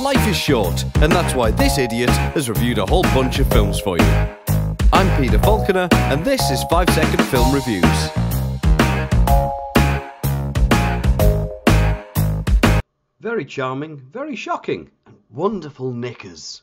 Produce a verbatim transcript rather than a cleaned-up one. Life is short, and that's why this idiot has reviewed a whole bunch of films for you. I'm Peter Falconer, and this is five second Film Reviews. Very charming, very shocking, and wonderful knickers.